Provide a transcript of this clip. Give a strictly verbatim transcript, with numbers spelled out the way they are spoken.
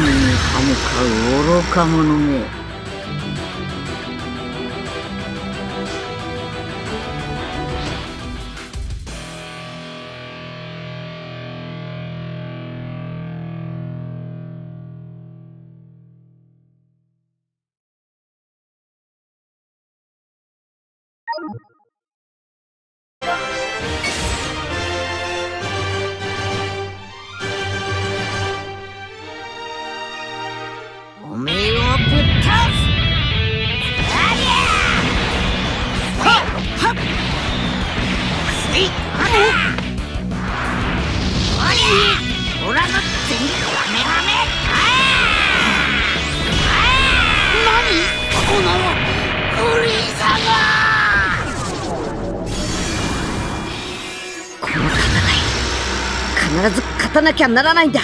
雨に歯向かう愚か者め。必ず勝たなきゃならないんだ。